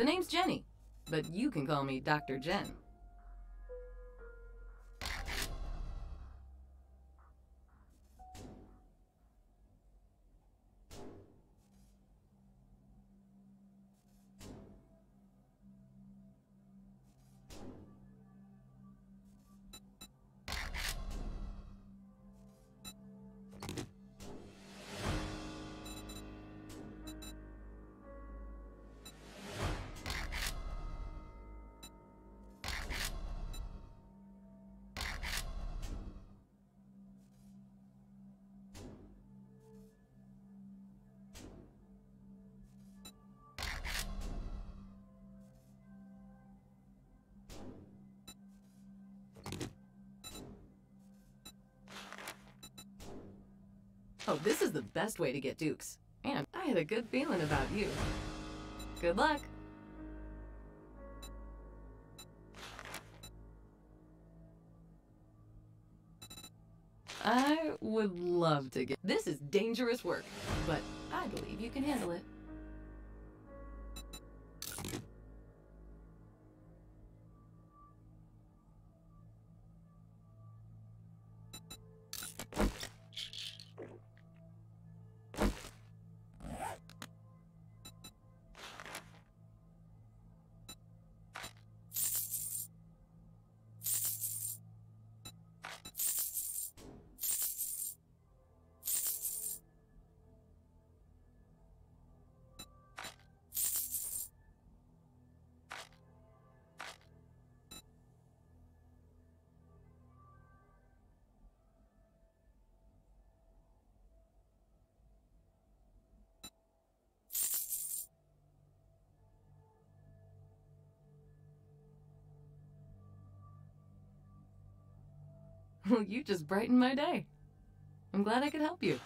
The name's Jenny, but you can call me Dr. Jen. Oh, this is the best way to get Dukes. And I had a good feeling about you. Good luck. I would love to get... This is dangerous work, but I believe you can handle it. Well, you just brightened my day. I'm glad I could help you.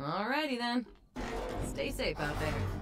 Alrighty then. Stay safe out there.